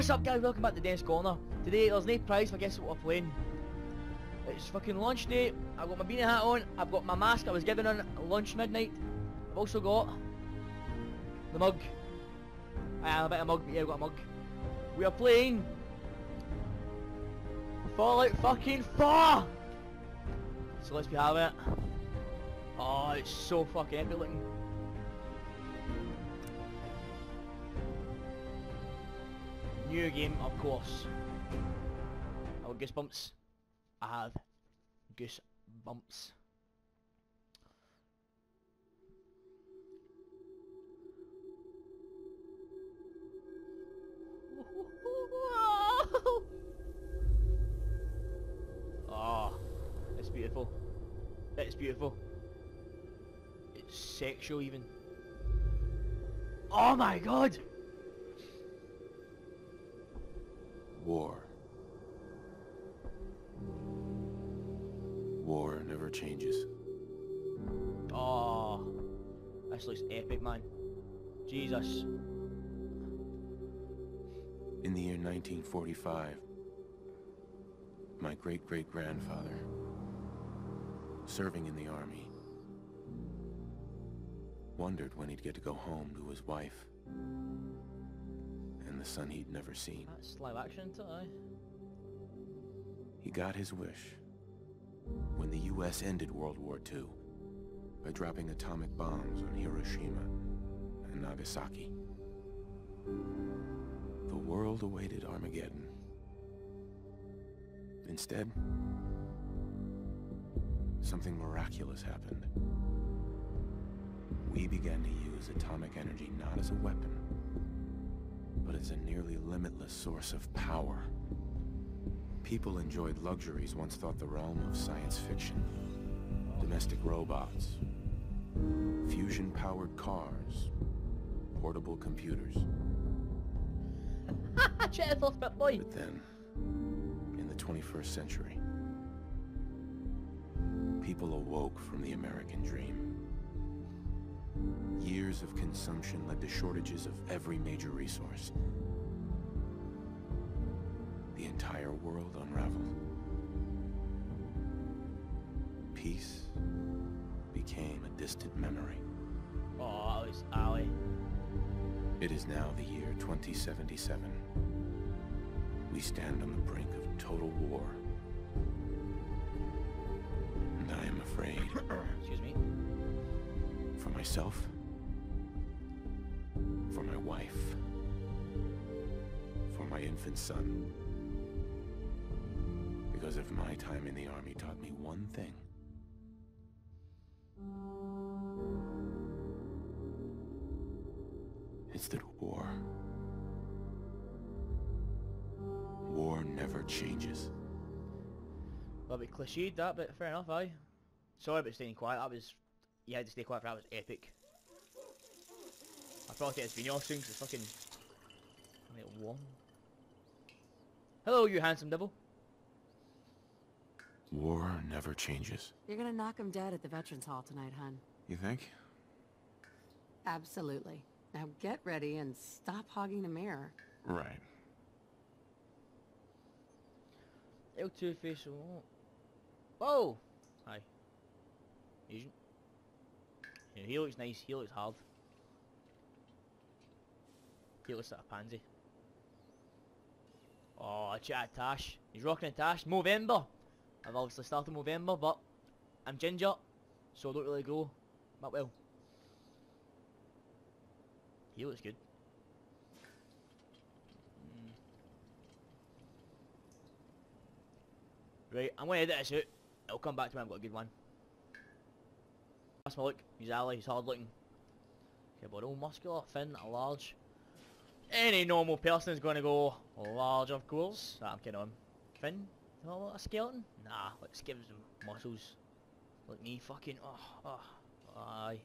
What's up, guys? Welcome back to Dennis Corner. Today there's no prize for guess what we're playing. It's fucking lunch day. I've got my beanie hat on, I've got my mask I was given on at lunch midnight. I've also got the mug. I am a bit of a mug, but yeah, I've got a mug. We are playing Fallout fucking 4! So let's be having it. Oh, it's so fucking epic looking. New game, of course. I have goosebumps. I have goosebumps. Oh, it's beautiful. It's beautiful. It's sexual even. Oh my god! War never changes. Oh, this looks epic, man. Jesus. In the year 1945, my great-great-grandfather, serving in the army, wondered when he'd get to go home to his wife and the son he'd never seen. That's live action, aye. He got his wish when the U.S. ended World War II by dropping atomic bombs on Hiroshima and Nagasaki. The world awaited Armageddon. Instead, something miraculous happened. We began to use atomic energy not as a weapon, but as a nearly limitless source of power. People enjoyed luxuries once thought the realm of science fiction. Domestic robots, fusion-powered cars, portable computers. But then, in the 21st century, people awoke from the American dream. Years of consumption led to shortages of every major resource. The entire world unraveled. Peace became a distant memory. Oh, it's Ali. It is now the year 2077. We stand on the brink of total war. And I am afraid. Excuse me. For myself. For my wife. For my infant son. Because if my time in the army taught me one thing, it's that war never changes. A bit cliched that, but fair enough, aye. Sorry about staying quiet, that was, you had to stay quiet for that, was epic. I thought it was been your soon, because it's fucking, I mean, warm. Hello, you handsome devil. War never changes. You're gonna knock him dead at the Veterans Hall tonight, hun. You think? Absolutely. Now get ready and stop hogging the mirror. Right. L2 face. Whoa! Hi. Yeah, he looks nice. He looks hard. He looks like a pansy. Oh, a chat tash. He's rocking a tash. Movember. I've obviously started Movember, but I'm ginger, so I don't really grow that well. He looks good. Right, I'm going to edit this out. It'll come back to me, I've got a good one. That's my look. He's Ali, he's hard looking. Okay, but all muscular, thin, large. Any normal person is going to go large, of course. Nah, I'm kidding on. Thin? Oh, a skeleton? Nah, let's give him muscles. Like me, fucking. Aye.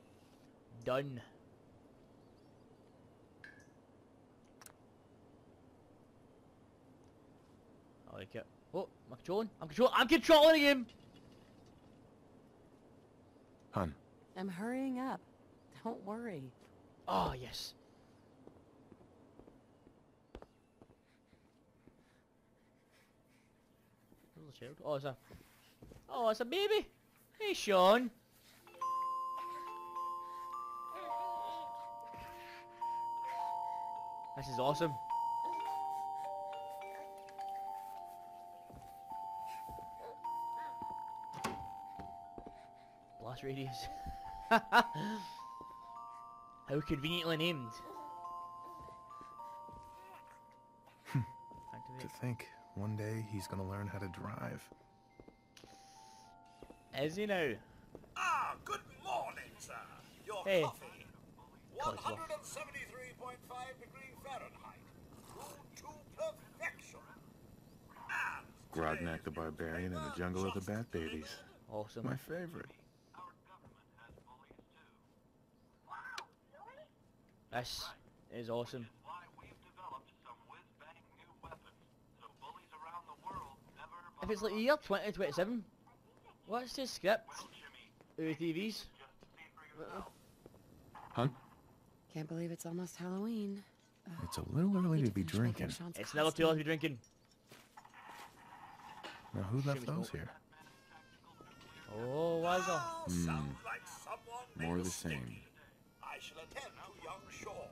Done. I like it. Oh, am I controlling? I'm controlling him! Hun. I'm hurrying up. Don't worry. Oh, yes. little child. Oh, it's a baby. Hey, Sean. This is awesome. Blast radius. How conveniently named. To think, one day he's gonna learn how to drive. Is he now? Ah, good morning, sir. Your coffee. 173.5 degrees Fahrenheit. Brewed to perfection. And Grodnak the Barbarian and the Jungle of the Bat Babies. Awesome. My favorite. This is awesome. If it's like the year 2027, what's the script? TVs? Huh? Can't believe it's almost Halloween. It's a little early to be drinking. It's never too early to be drinking. Now who left those here? Oh, Wazza. More the same. I shall attend to young Sean.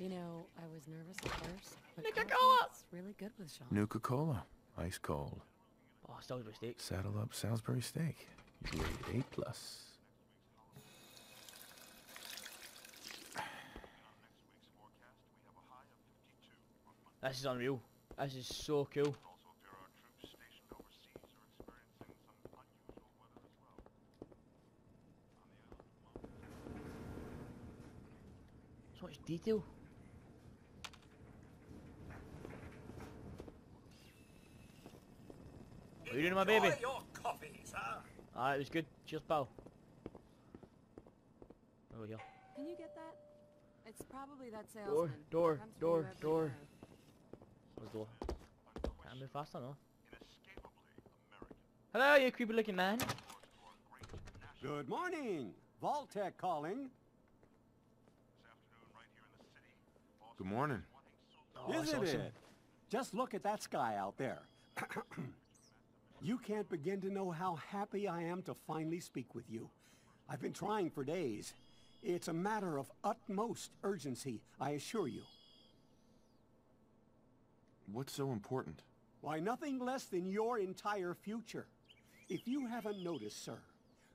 You know, I was nervous at first. Nuka Cola! It's really good with Sean. Nuka Cola. Ice cold. Oh, Salisbury Steak. Saddle up Salisbury Steak. Grade A+. This is unreal. This is so cool. So much detail. What are you doing, my baby? Your coffee, sir. Ah, it was good. Cheers, pal. Over here. Can you get that? It's probably that salesman. Door. What's the door? Can I move faster, no? Hello, you creepy-looking man. Good morning. Vault-Tec calling. Good morning. Oh, isn't it? Just look at that sky out there. You can't begin to know how happy I am to finally speak with you. I've been trying for days. It's a matter of utmost urgency, I assure you. What's so important? Why, nothing less than your entire future. If you haven't noticed, sir,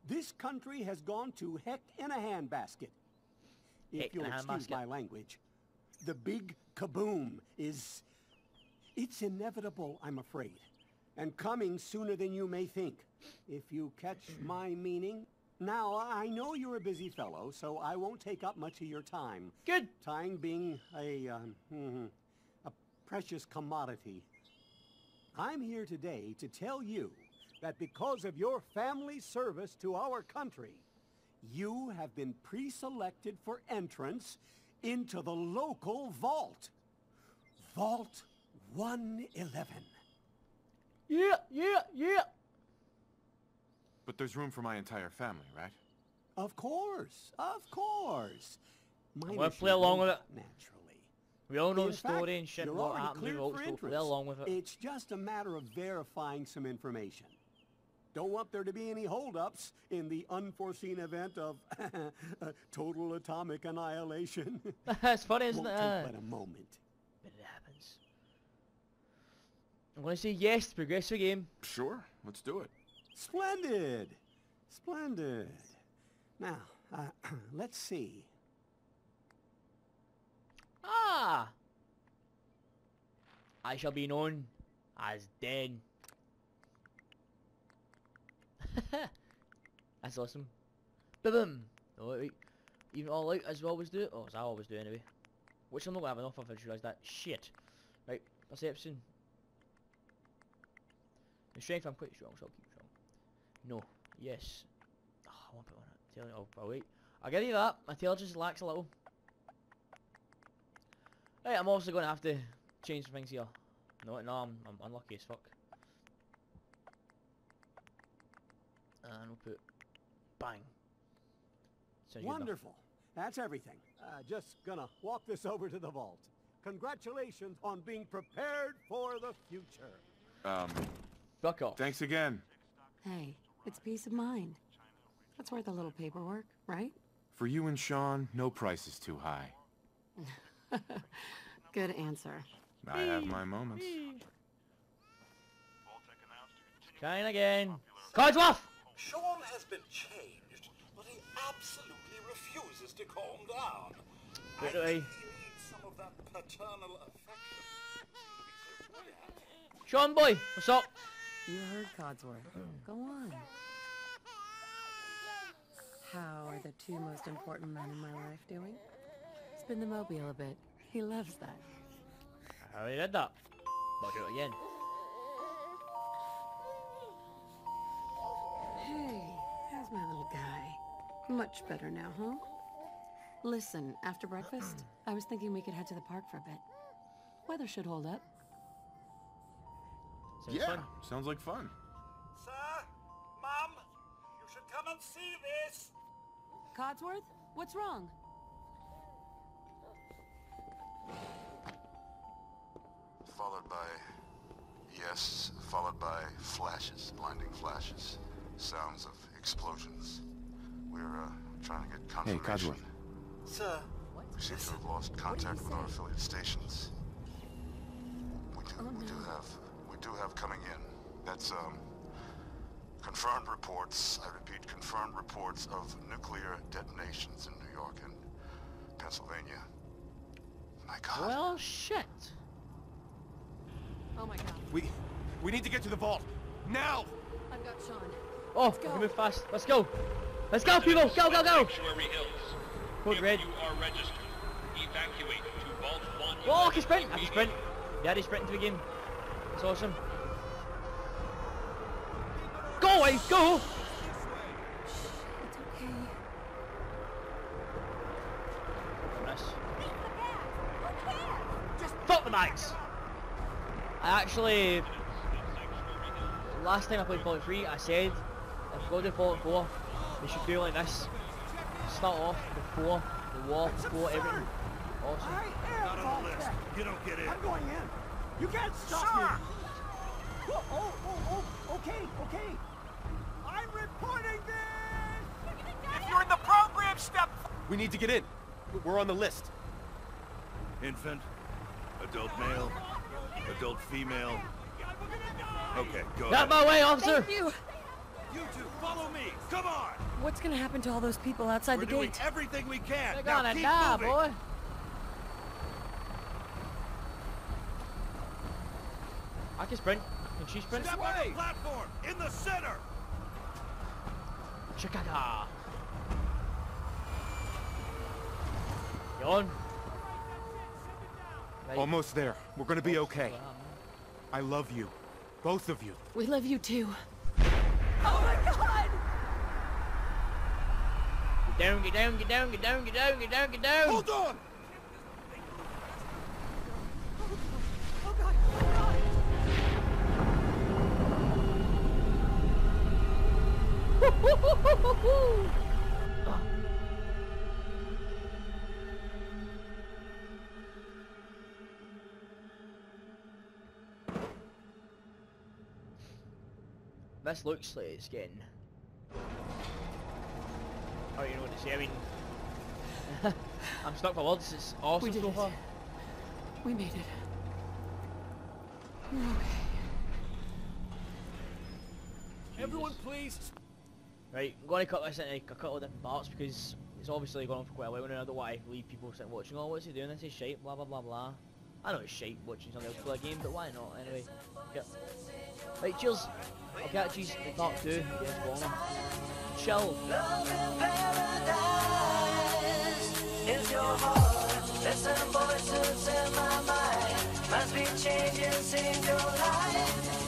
this country has gone to heck in a handbasket. If you'll excuse my language. The big kaboom is... It's inevitable, I'm afraid. And coming sooner than you may think. If you catch my meaning. Now, I know you're a busy fellow, so I won't take up much of your time. Good. Time being a precious commodity. I'm here today to tell you that because of your family's service to our country, you have been pre-selected for entrance into the local vault. Vault 111. Yeah. But there's room for my entire family, right? Of course. We'll play along with it. Naturally. We all know the story and shit. What happened to Vault, so play along with it. It's just a matter of verifying some information. Don't want there to be any holdups in the unforeseen event of total atomic annihilation. That's funny, isn't it? Won't take but a moment. But it happens. I'm gonna say yes to progress the game. Sure, let's do it. Splendid. Now, let's see. Ah! I shall be known as Den. That's awesome. Boom! Oh, wait. Even all out as we always do. Oh, as I always do anyway. Which I'm not gonna have enough of. I just realised that. Shit. Right, perception. The strength I'm quite strong, so I'll keep strong. No. Yes. Oh, I won't put one on it. I'll wait. I'll give you that. My tail just lacks a little. Right, I'm also gonna have to change some things here. No, I'm unlucky as fuck. And we'll put... Bang. Sounds wonderful. That's everything. Just gonna walk this over to the vault. Congratulations on being prepared for the future. Fuck off. Thanks again. Hey, it's peace of mind. That's worth a little paperwork, right? For you and Sean, no price is too high. Good answer. I have my moments. Trying again. Codsworth! Sean has been changed, but he absolutely refuses to calm down. I think he needs some of that paternal affection. Sean boy, what's up? You heard Codsworth. Go on. How are the two most important men in my life doing? Spin the mobile a bit. He loves that. I read that. I'll do it again. Hey, how's my little guy? Much better now, huh? Listen, after breakfast, I was thinking we could head to the park for a bit. Weather should hold up. Sounds like fun. Sir, Mom, you should come and see this. Codsworth, what's wrong? Followed by yes, followed by flashes, blinding flashes, sounds of explosions. We're trying to get confirmation. Hey, Codsworth. Sir, we seem to have lost contact with our affiliate stations. We do have coming in. That's confirmed reports. I repeat, confirmed reports of nuclear detonations in New York and Pennsylvania. My God. Well, shit. Oh my God. We need to get to the vault now. I've got Sean. Oh, we move fast. Let's go. Let's go, people. Go, go, go. Code red. You are registered. Evacuate to vault 111. Oh, I can sprint. I can sprint. Yeah, he's sprinting to begin. That's awesome. Go away. Go. It's okay. Nice. Just fuck the mics. I actually, last time I played Fallout 3, I said, if we go to Fallout 4, we should do like this. Start off before the war, before everything. Awesome. Not on the list. You don't get in. I'm going in. You can't stop me. Oh, oh, oh, oh, okay, okay. I'm reporting this. If you're in the program, step. We need to get in. We're on the list. Infant, adult male. Adult female. Okay, go. Not my way, officer. Thank you. You two, follow me. Come on. What's gonna happen to all those people outside the gate? We're doing everything we can. They're gonna die, boy. I can sprint. Can she sprint? Step on the platform in the center. Chicada. Yawn. Almost there. We're gonna be okay. I love you. Both of you. We love you too. Oh my God! Get down, get down, get down, get down, get down, get down, get down! Hold on! Oh God, oh God! Woo-hoo-hoo-hoo-hoo-hoo! This looks like it's getting... Oh, you know what to say, I mean... I'm stuck for words, it's awesome so far. We made it. We're okay. Jesus. Everyone please! Right, I'm going to cut this into a couple of different parts because it's obviously gone on for quite a while and I don't want to leave people sitting watching, oh what's he doing, this is shite, blah blah blah blah. I know it's shite watching something else play a game, but why not, anyway. Yep. Right, cheers! I'll catch you in part 2, you guys want it. Chill! Is your heart, listen voices in my mind, must be changing, single life.